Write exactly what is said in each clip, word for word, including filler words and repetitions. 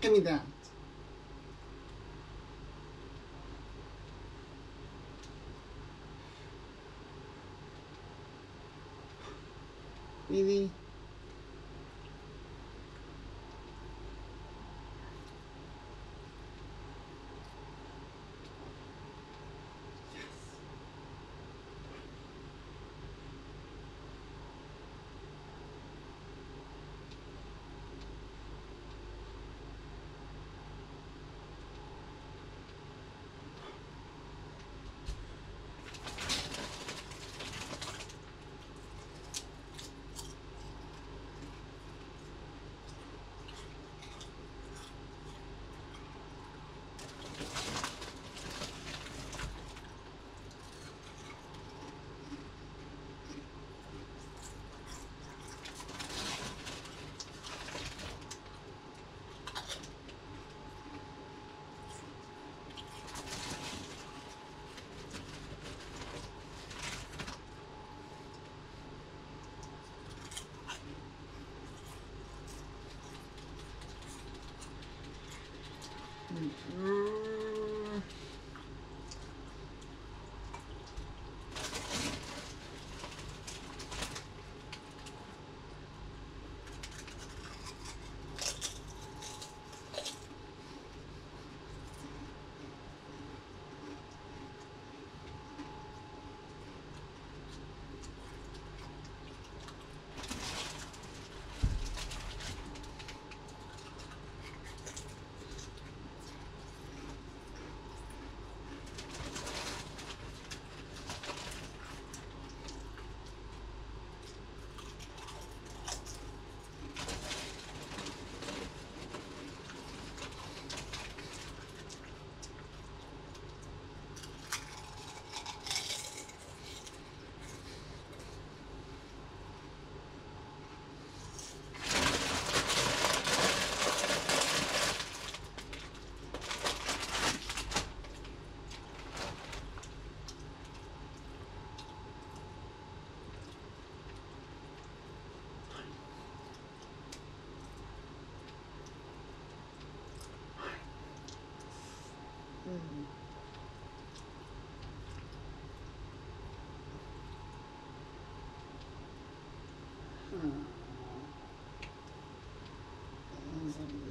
Give me that. Really?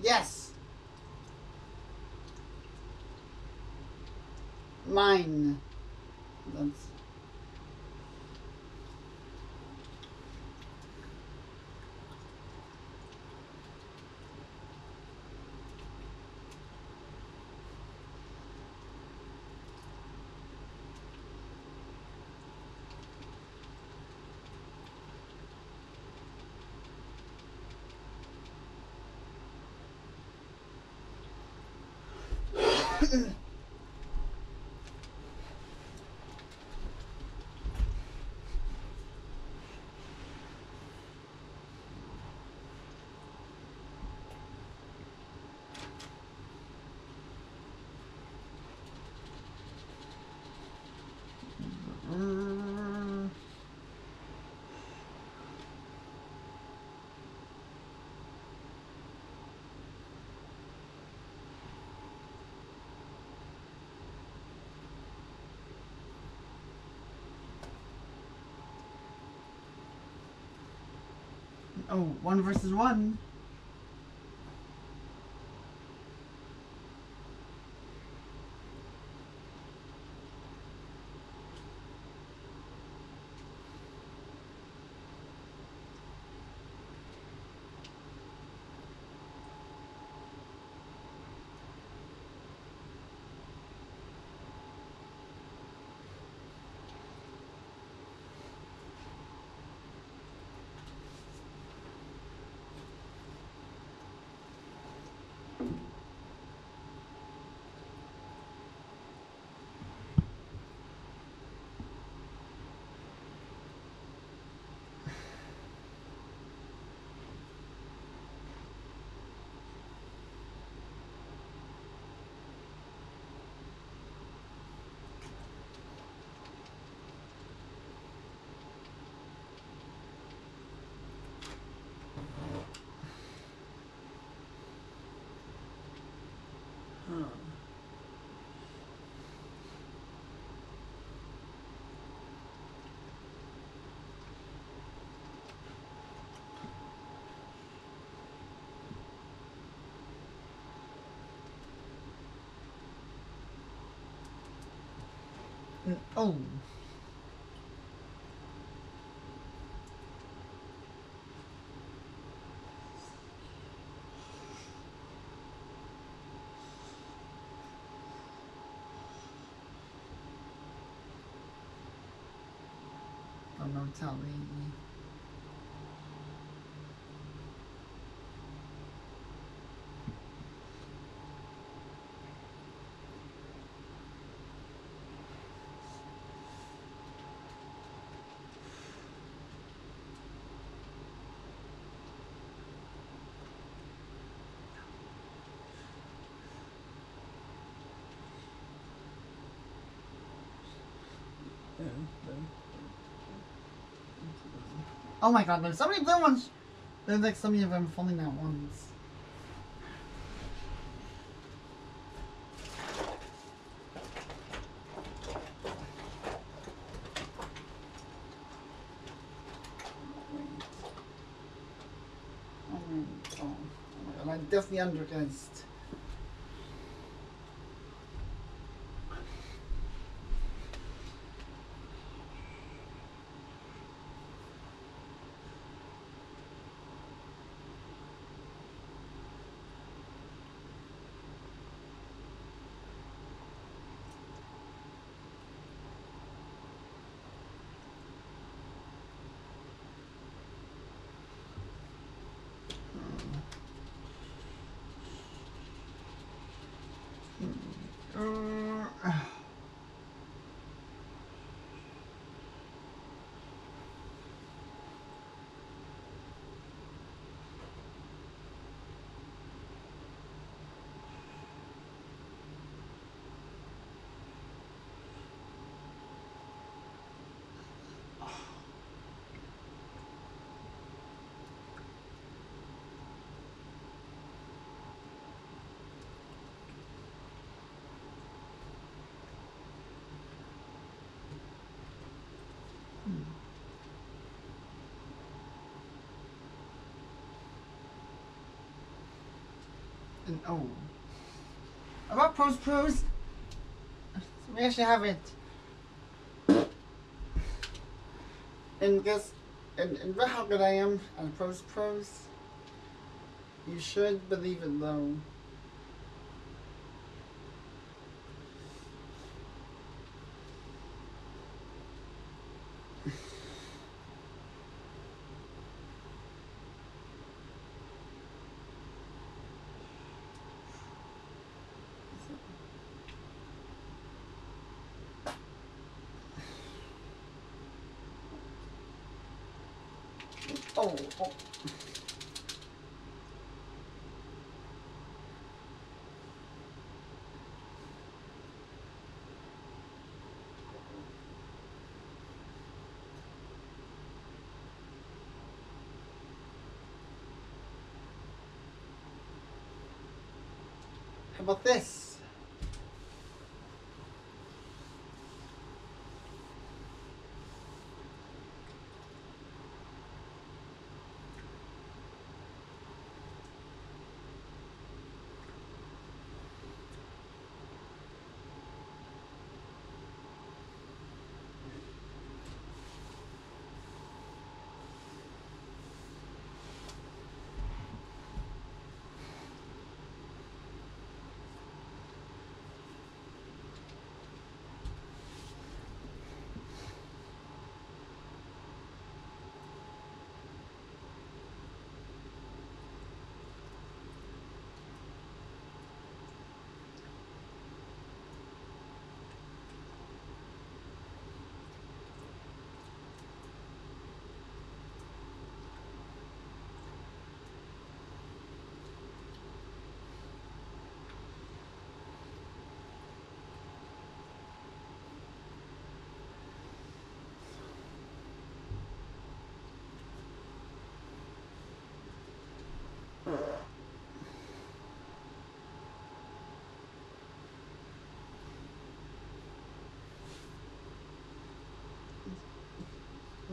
Yes. Mine. That's Oh, one versus one. and on. I'm not telling you. Oh my god, there's so many blue ones! There's like so many of them falling at once. Oh my god, oh my god, I definitely underguessed. And oh, about pros pros, we actually have it. And guess, and, and how good I am at pros pros. You should believe it though. Oh, oh. How about this?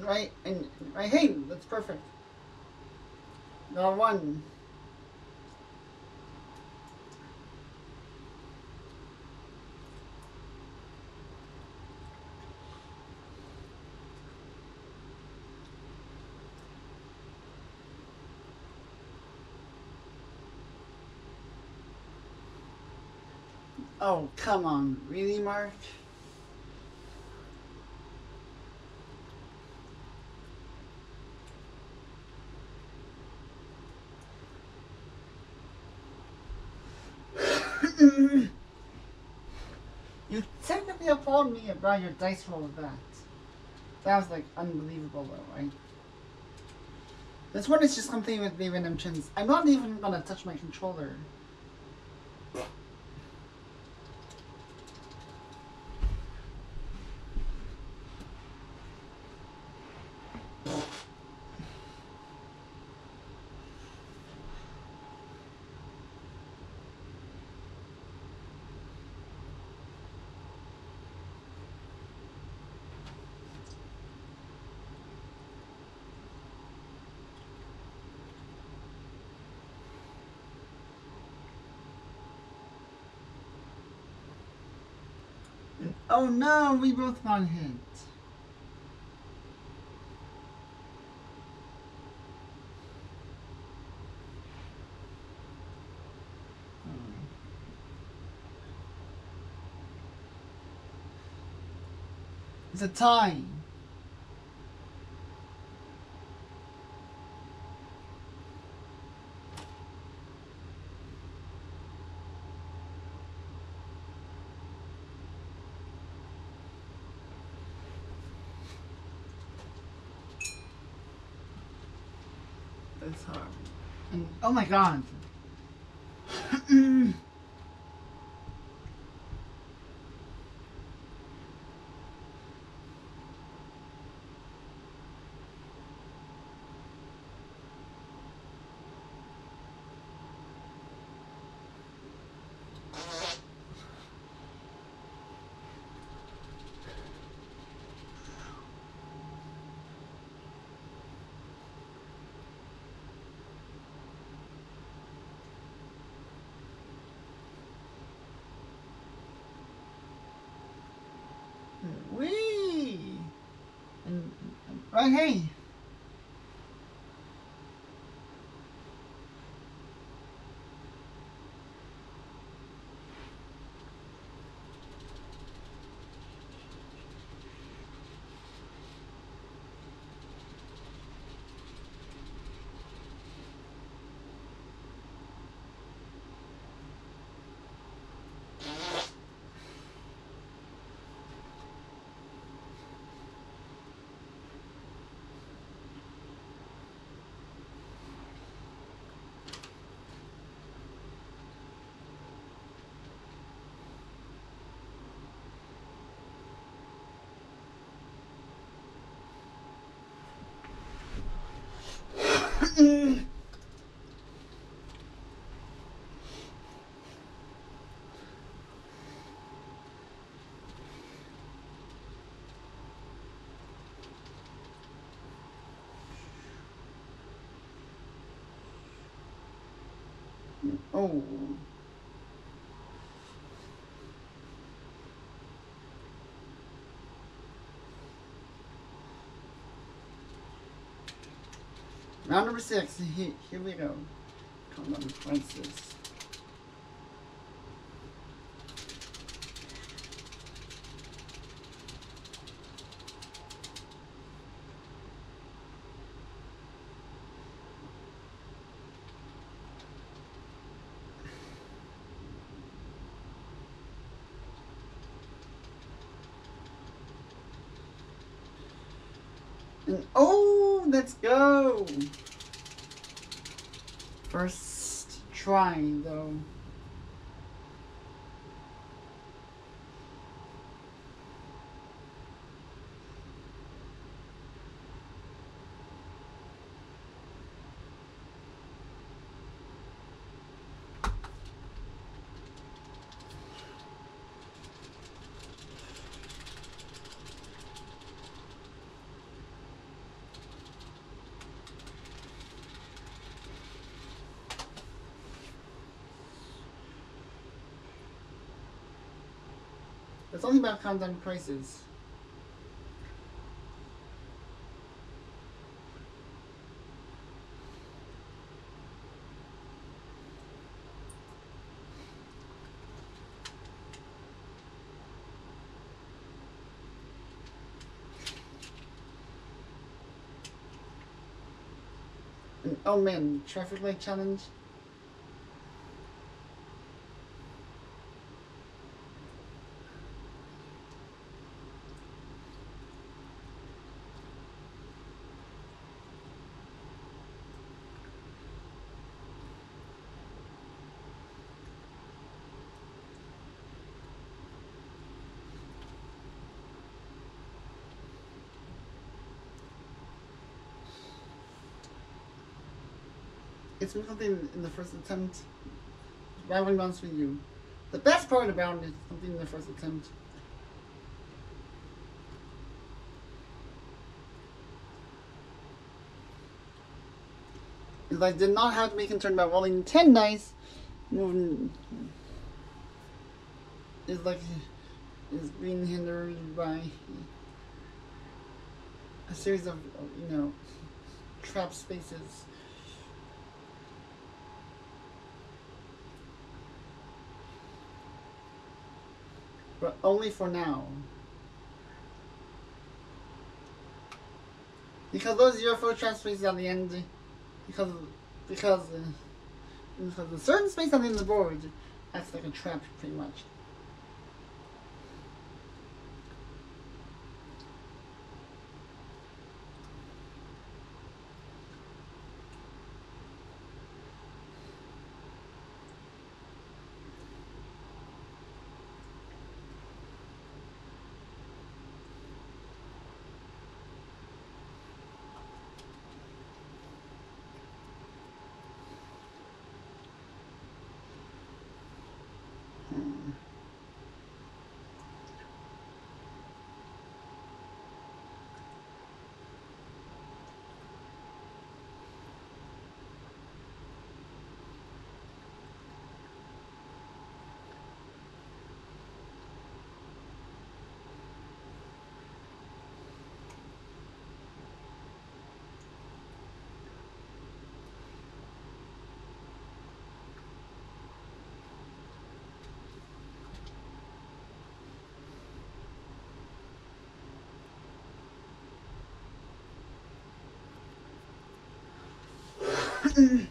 Right, and right, hey, that's perfect. Got one. Oh, come on. Really, Mark? You technically applaud me about your dice roll with that. That was like unbelievable though, right? This one is just something with the random chins. I'm not even gonna touch my controller. Oh no, we both got hit. It's a tie. Oh my god. Right, hey. Oh. Round number six, here, here we go. Come on, what's this? Oh, let's go! First try, though. It's only about countdown prices. Oh man, traffic light challenge. It's something in the first attempt. Rivaling bonds for you. The best part about it is something in the first attempt. If I did not have to make a turn by rolling ten dice, moving is like is being hindered by a series of you know trap spaces. But only for now. Because those U F O trap spaces at the end, because because uh, because a certain space at the end of the board acts like a trap, pretty much. hmm.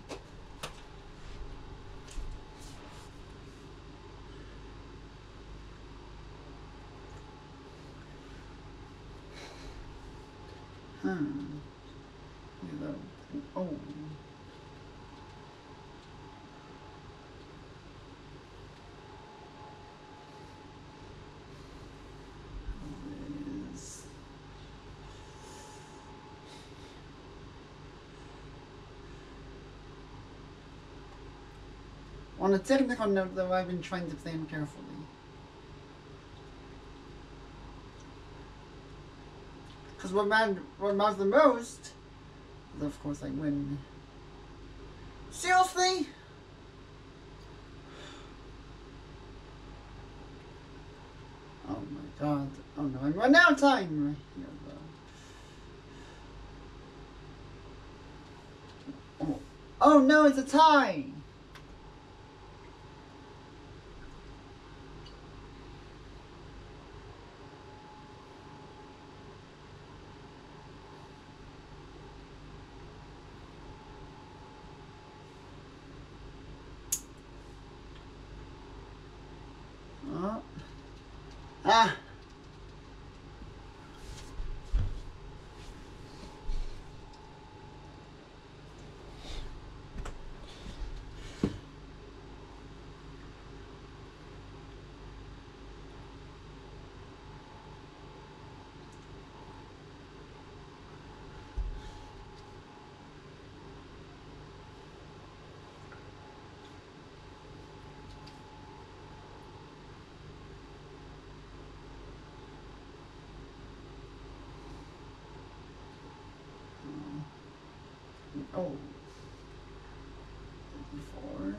Oh. On a technical note, though, I've been trying to play him carefully. Because what matters what the most is, of course, I win. Seriously? Oh my god. Oh no, I'm running out of time right here, though. Oh, oh no, it's a tie! Ah. Oh, four.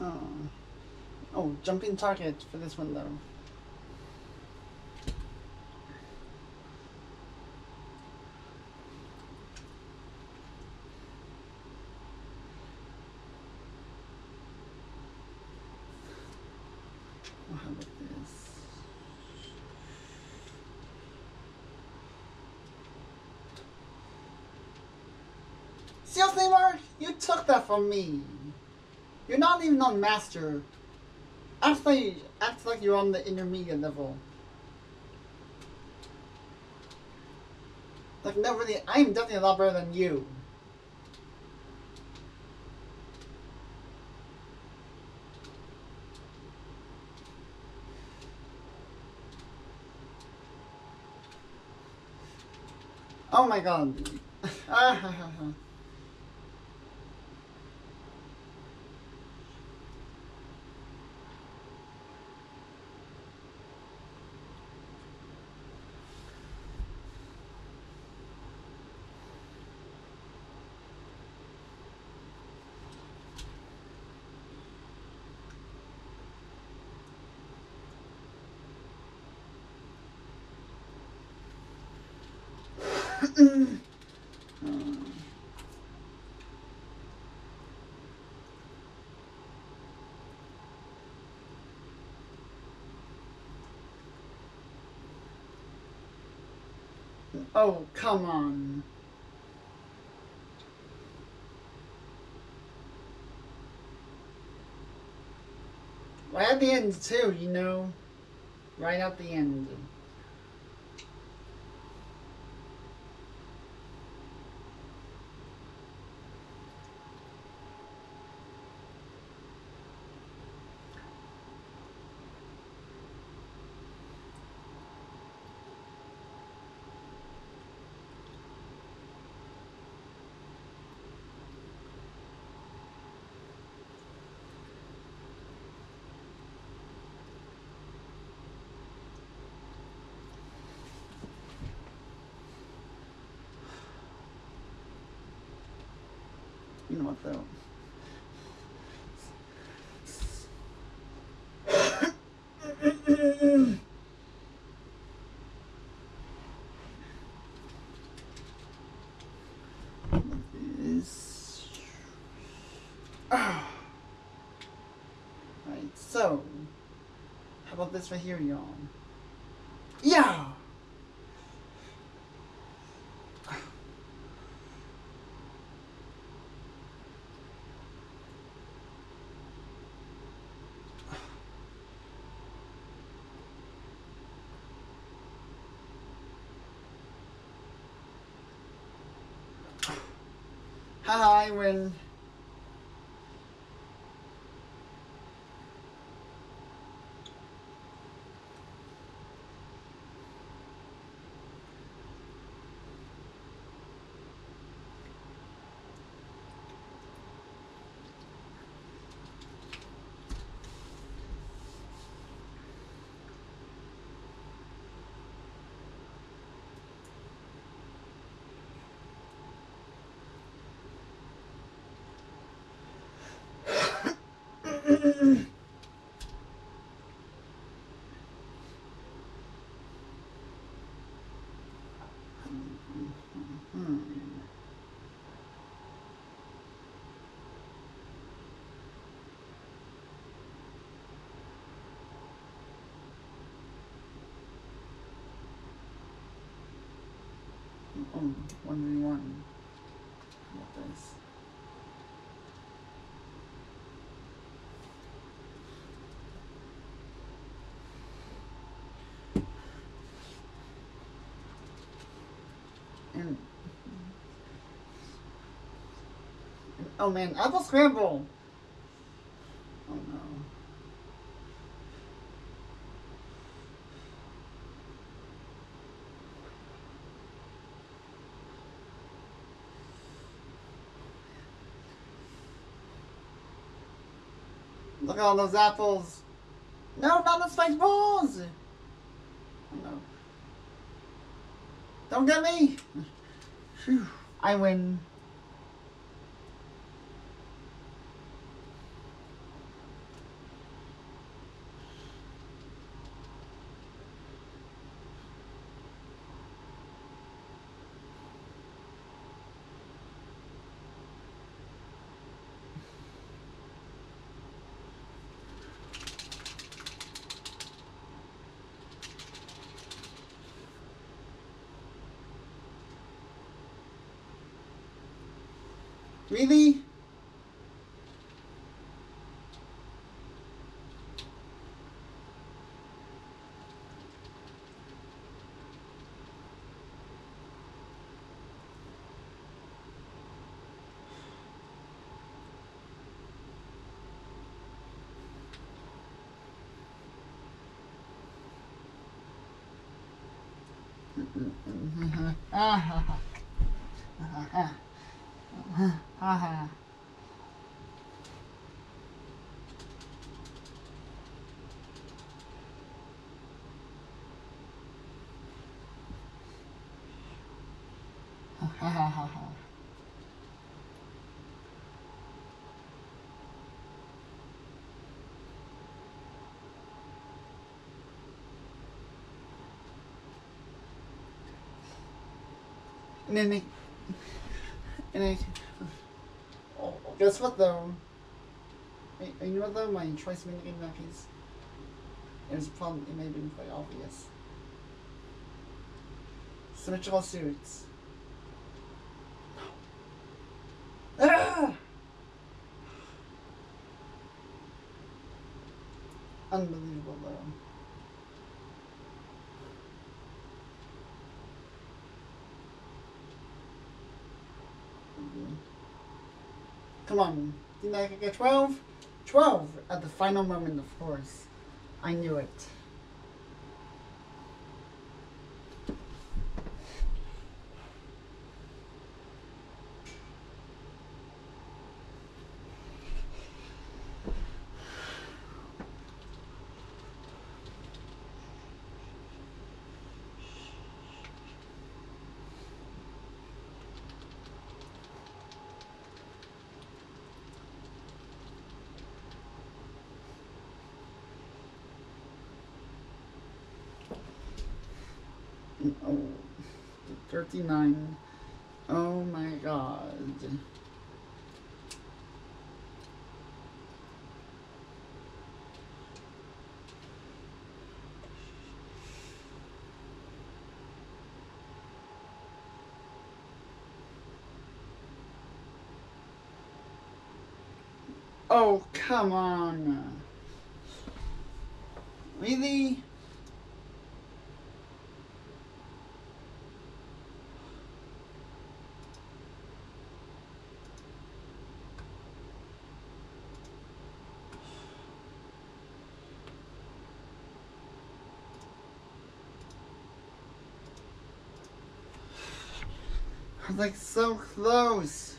Um, oh, jumping target for this one though. Sales Neymar, you took that from me. You're not even on master. Act like, act like you're on the intermediate level. Like, no, really, I'm definitely a lot better than you. Oh my god. um. Oh, come on. Right at the end too, you know. Right at the end. You know what though? Right, so how about this right here, y'all? Yeah. Haha, I win. Oh, one v one. What this? And, oh man, Apple Scramble! Oh no. Look at all those apples. No, not the spiked balls. Oh, no. Don't get me. Whew. I win. Really? And then they, and I, oh, guess what though? I, I know though my choice in the game that piece. It was probably, it may have been quite obvious. Symmetrical suits. Ah! Unbelievable though. Come on, didn't I get twelve? twelve at the final moment, of course. I knew it. thirty-nine. Oh my god. Oh, come on. Really? Like so close.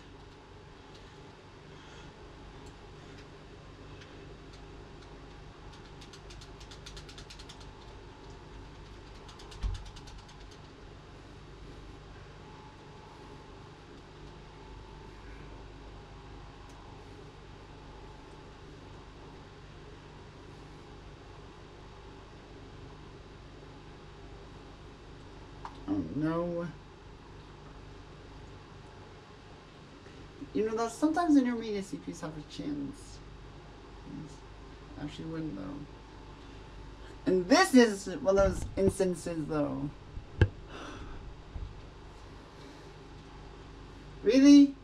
Oh no. You know, though, sometimes in your media C P Us have a chance. Actually wouldn't, though. And this is one of those instances, though. Really?